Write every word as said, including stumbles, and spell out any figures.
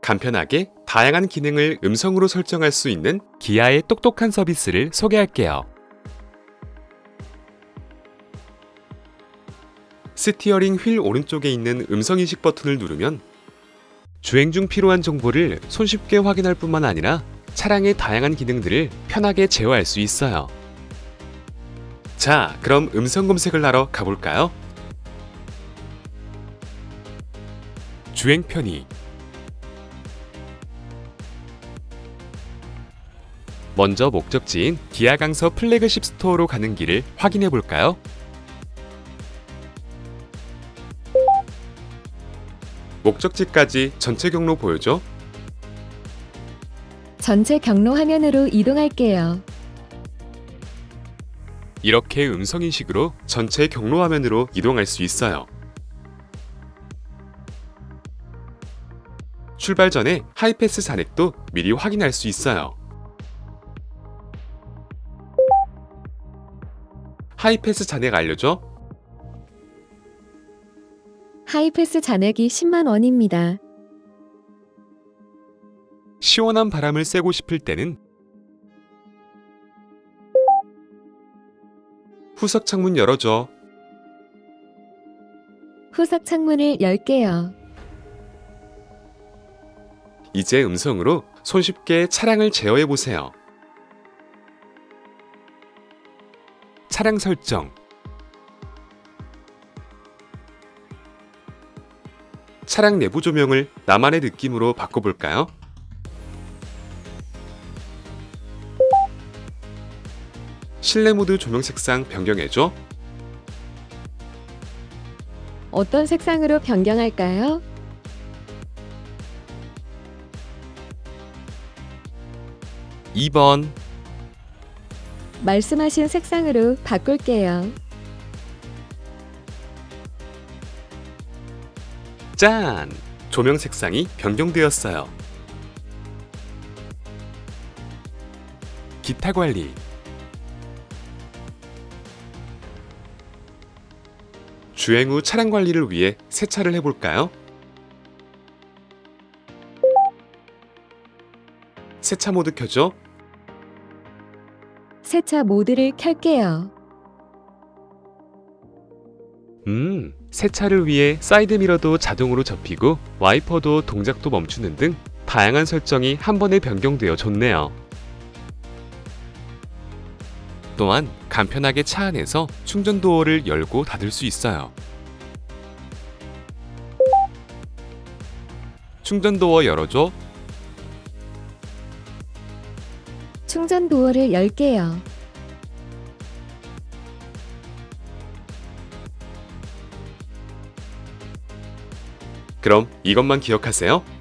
간편하게 다양한 기능을 음성으로 설정할 수 있는 기아의 똑똑한 서비스를 소개할게요. 스티어링 휠 오른쪽에 있는 음성인식 버튼을 누르면 주행 중 필요한 정보를 손쉽게 확인할 뿐만 아니라 차량의 다양한 기능들을 편하게 제어할 수 있어요. 자, 그럼 음성 검색을 하러 가볼까요? 주행 편의. 먼저 목적지인 기아 강서 플래그십 스토어로 가는 길을 확인해 볼까요? 목적지까지 전체 경로 보여줘. 전체 경로 화면으로 이동할게요. 이렇게 음성인식으로 전체 경로 화면으로 이동할 수 있어요. 출발 전에 하이패스 산액도 미리 확인할 수 있어요. 하이패스 잔액 알려줘. 하이패스 잔액이 십만 원입니다. 시원한 바람을 쐬고 싶을 때는 후석 창문 열어줘. 후석 창문을 열게요. 이제 음성으로 손쉽게 차량을 제어해보세요. 차량 설정. 차량 내부 조명을 나만의 느낌으로 바꿔볼까요? 실내 모드 조명 색상 변경해줘. 어떤 색상으로 변경할까요? 이 번. 말씀하신 색상으로 바꿀게요. 짠! 조명 색상이 변경되었어요. 기타 관리. 주행 후 차량 관리를 위해 세차를 해볼까요? 세차 모드 켜줘. 세차 모드를 켤게요. 음, 세차를 위해 사이드 미러도 자동으로 접히고 와이퍼도 동작도 멈추는 등 다양한 설정이 한 번에 변경되어 좋네요. 또한 간편하게 차 안에서 충전 도어를 열고 닫을 수 있어요. 충전 도어 열어줘. 충전 도어를 열게요. 그럼 이것만 기억하세요.